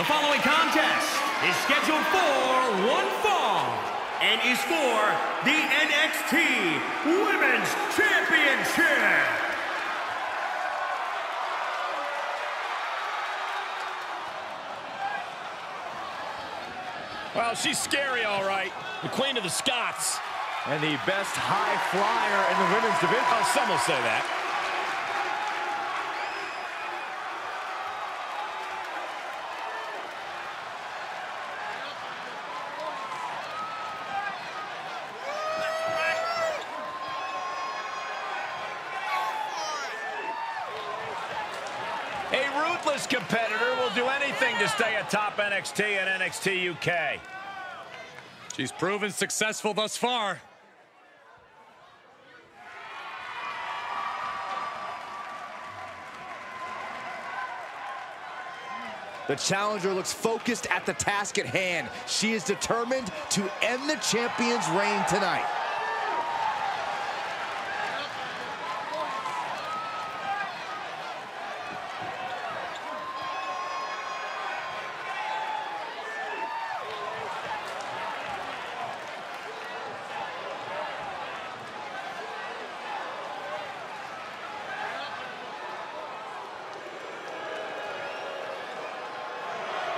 The following contest is scheduled for one fall and is for the NXT Women's Championship. Well, she's scary, all right. The Queen of the Scots. And the best high flyer in the women's division. Oh, some will say that. A ruthless competitor will do anything to stay atop NXT and NXT UK. She's proven successful thus far. The challenger looks focused at the task at hand. She is determined to end the champion's reign tonight.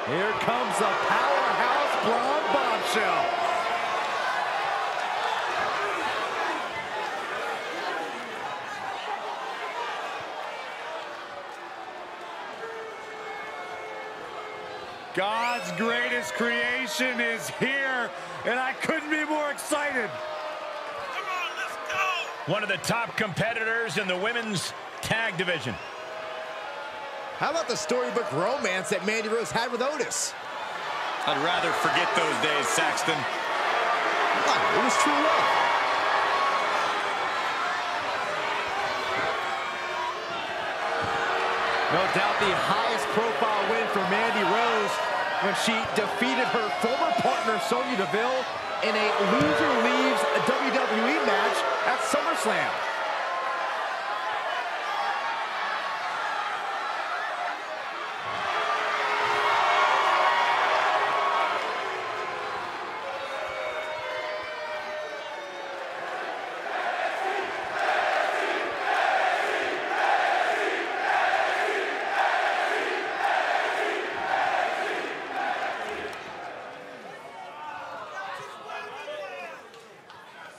Here comes a powerhouse blonde bombshell. God's greatest creation is here, and I couldn't be more excited. Come on, let's go. One of the top competitors in the women's tag division. How about the storybook romance that Mandy Rose had with Otis? I'd rather forget those days, Saxton. Oh, it was true love. No doubt the highest profile win for Mandy Rose when she defeated her former partner, Sonya Deville, in a loser leaves WWE match at SummerSlam.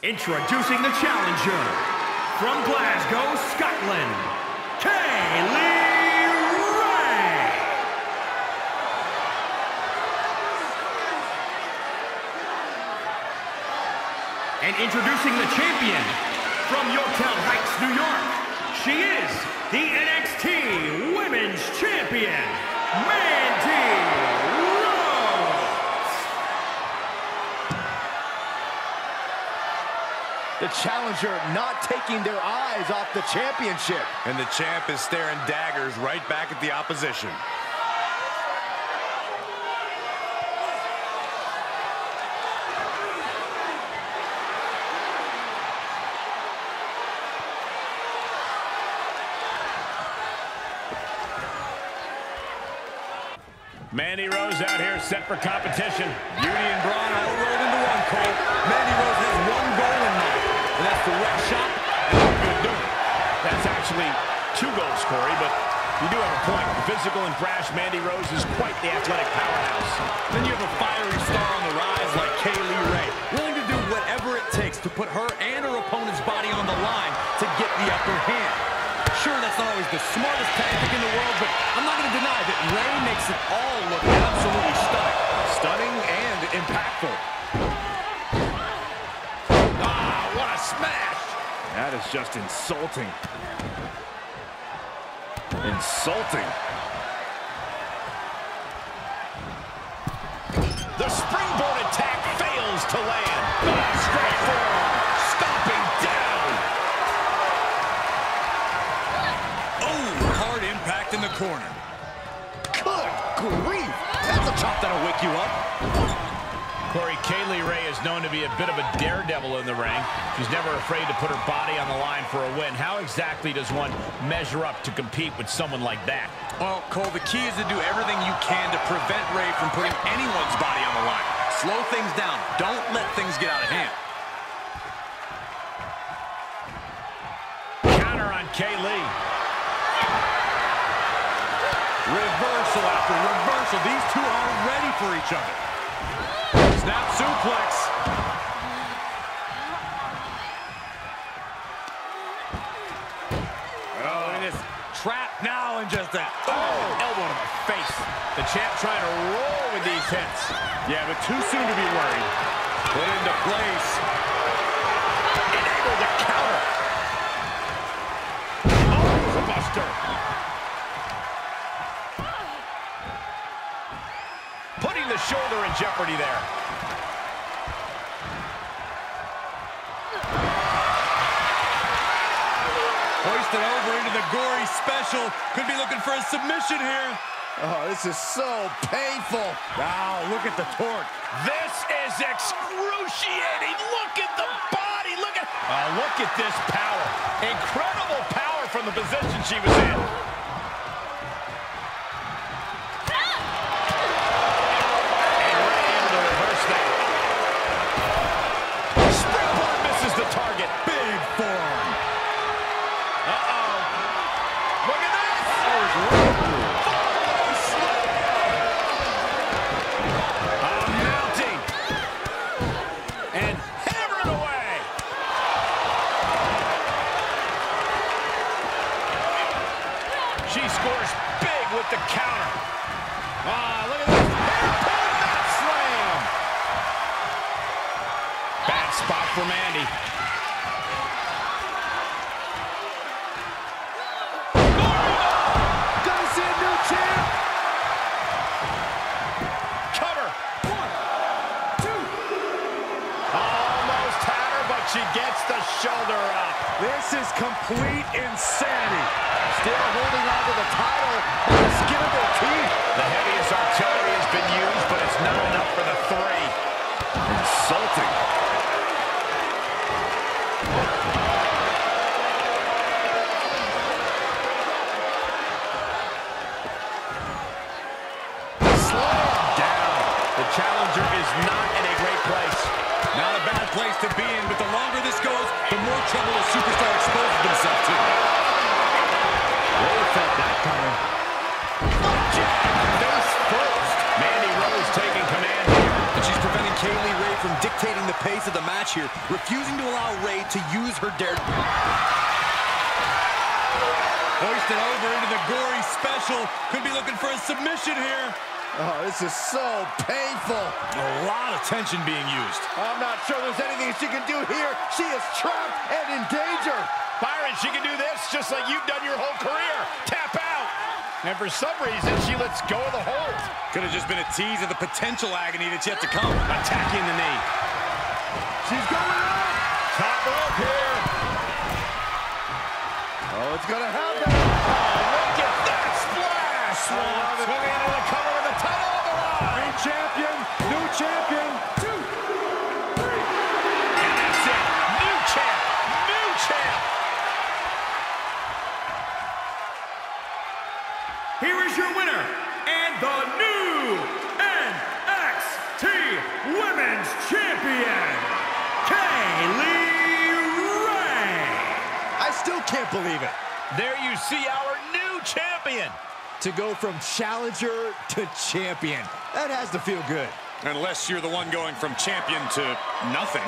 Introducing the challenger, from Glasgow, Scotland, Kay Lee Ray. And introducing the champion, from Yorktown Heights, New York, she is the NXT Women's Champion, Mandy Rose. The challenger not taking their eyes off the championship. And the champ is staring daggers right back at the opposition. Mandy Rose out here set for competition. Beauty and brawn all rolled into one, Cole. Mandy Rose has one goal in mind. And that's the left shot, and that's going to do it. That's actually two goals, Corey, but you do have a point. The physical and brash Mandy Rose is quite the athletic powerhouse. Then you have a fiery star on the rise like Kay Lee Ray, willing to do whatever it takes to put her and her opponent's body on the line to get the upper hand. Sure, that's not always the smartest tactic in the world, but I'm not going to deny that Ray makes it all look absolutely stunning. Stunning and impactful. Smash! That is just insulting. Insulting. The springboard attack fails to land. Straight forward. Stomping down. Oh, hard impact in the corner. Good grief. That's a chop that'll wake you up. Corey, Kay Lee Ray is known to be a bit of a daredevil in the ring. She's never afraid to put her body on the line for a win. How exactly does one measure up to compete with someone like that? Well, Cole, the key is to do everything you can to prevent Ray from putting anyone's body on the line. Slow things down. Don't let things get out of hand. Counter on Kay Lee. Reversal after reversal. These two are ready for each other. Snap suplex. Oh, look at this. Trap now and just that. Oh, elbow to the face. The champ trying to roll with these hits. Yeah, but too soon to be worried. Put into place. And able to counter. Oh, it's a buster. Putting the shoulder in jeopardy there. Hoisted over into the gory special. Could be looking for a submission here. Oh, this is so painful. Wow, look at the torque. This is excruciating. Look at the body. Look at this power. Incredible power from the position she was in. And Ray able to reverse that. Springboard misses the target. Big form. Look at this. That was real cool. The counter. Look at this. Airport back slam. Bad spot for Mandy. Did I see a new champ? Cover. 1, 2. Almost had her, but she gets the shoulder up. This is complete insanity. Still holding on to the title. The heaviest artillery has been used, but it's not enough for the three. Insulting. Slam down. The challenger is not in a great place. Not a bad place to be in, but the longer this goes, the more trouble the superstar exposes himself to. Really felt that coming. Face first. Mandy Rose taking command here. And she's preventing Kay Lee Ray from dictating the pace of the match here, refusing to allow Ray to use her dare. Hoisted over into the gory special. Could be looking for a submission here. Oh, this is so painful. A lot of tension being used. I'm not sure there's anything she can do here. She is trapped and in danger. Byron, she can do this just like you've done your whole career. Tap out. And for some reason, she lets go of the hold. Could have just been a tease of the potential agony that's yet to come. Attacking the knee. She's going up. Top rope here. Oh, it's going to happen. Look at that splash. Swung into the cover of the title on the line. New champion, 2, 3. And that's it. New champ, new champ. Here is your winner, and the new NXT Women's Champion, Kay Lee Ray. I still can't believe it. There you see our new champion. To go from challenger to champion, that has to feel good. Unless you're the one going from champion to nothing.